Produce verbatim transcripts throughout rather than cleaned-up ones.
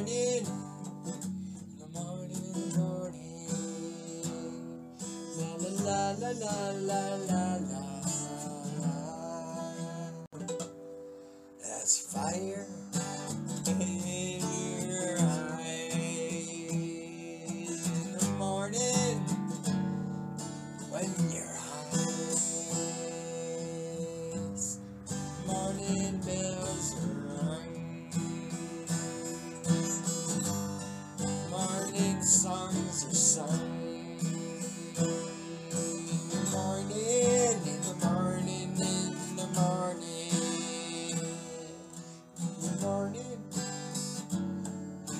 morning, in the morning, in the morning. La la la la la la la. That's fire in your eyes. In the morning, when your eyes, morning bells ring. Songs are sung in the morning, in the morning, in the morning, in the morning,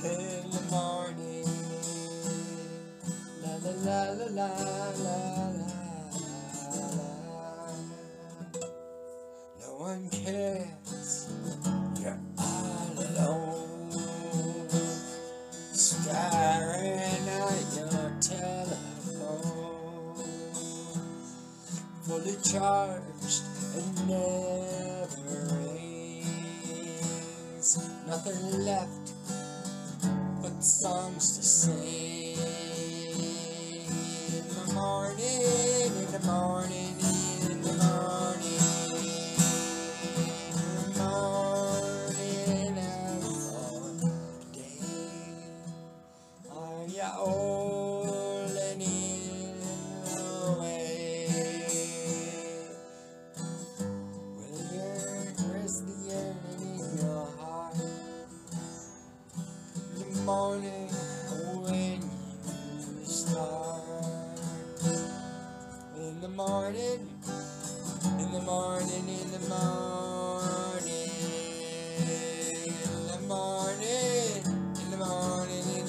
in the morning, la la la la la la la. No one cares, you're all alone, staring fully charged and never rings. Nothing left but songs to sing. In the morning, in the morning, in the morning, in the morning of all day. Are ya old and ill away? Morning when you start, in the morning, in the morning, in the morning, in the morning, in the morning, in the morning.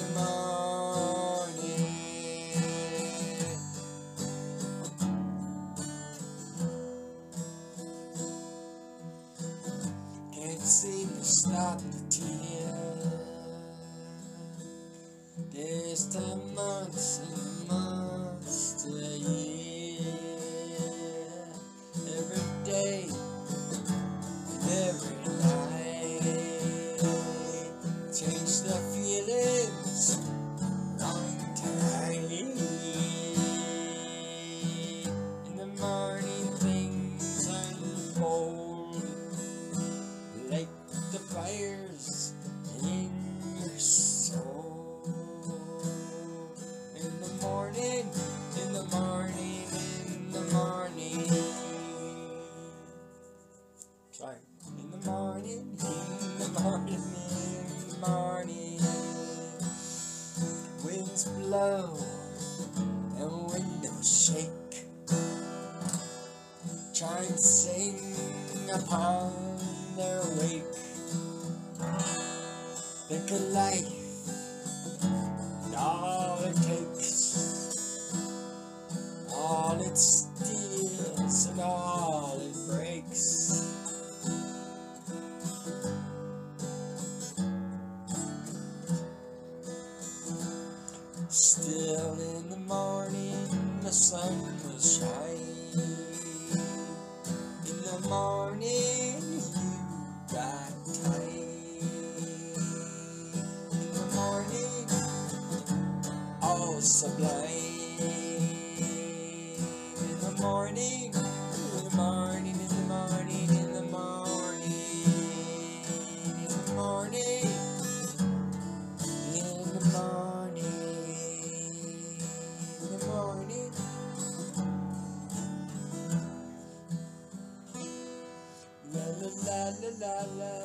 Can't seem to stop the tears. There's time months and months to a year. Every day, every night, change the feelings long time. In the morning things unfold like the fires in your soul. In the morning, in the morning. Sorry. In the morning, in the morning, in the morning. Winds blow and windows shake. Chimes sing upon their wake. Think of life and all it takes. All it steals and all it breaks. Still in the morning the sun will shine. In the morning you got time. In the morning all sublime. Morning, in the morning, in the morning, in the morning, in the morning, in the morning, in the morning. La la la la la la.